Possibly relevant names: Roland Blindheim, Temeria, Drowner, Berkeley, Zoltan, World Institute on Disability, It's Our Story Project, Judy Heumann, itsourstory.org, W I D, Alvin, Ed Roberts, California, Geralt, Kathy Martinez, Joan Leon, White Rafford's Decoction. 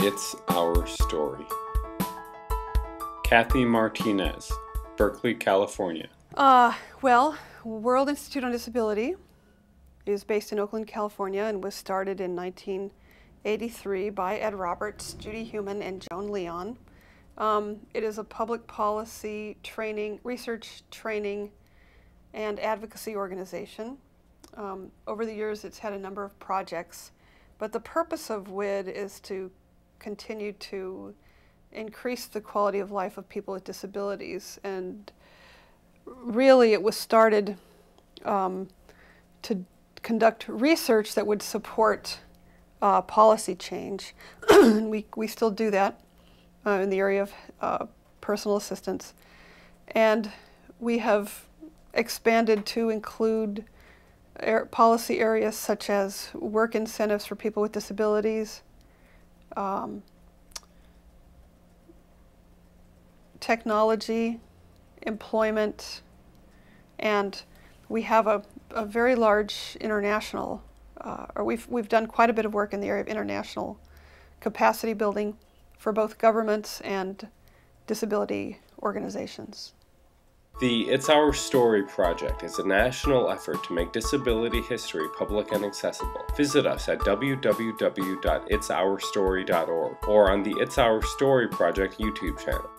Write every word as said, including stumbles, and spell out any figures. It's Our Story. Kathy Martinez, Berkeley, California. Uh, well, World Institute on Disability is based in Oakland, California, and was started in nineteen eighty-three by Ed Roberts, Judy Heumann, and Joan Leon. Um, it is a public policy training, research training, and advocacy organization. Um, over the years, it's had a number of projects, but the purpose of W I D is to continue to increase the quality of life of people with disabilities. And really, it was started um, to conduct research that would support uh, policy change. we, we still do that uh, in the area of uh, personal assistance. And we have expanded to include air policy areas such as work incentives for people with disabilities, Um, technology, employment, and we have a, a very large international, uh, or we've, we've done quite a bit of work in the area of international capacity building for both governments and disability organizations. The It's Our Story Project is a national effort to make disability history public and accessible. Visit us at w w w dot its our story dot org or on the It's Our Story Project YouTube channel.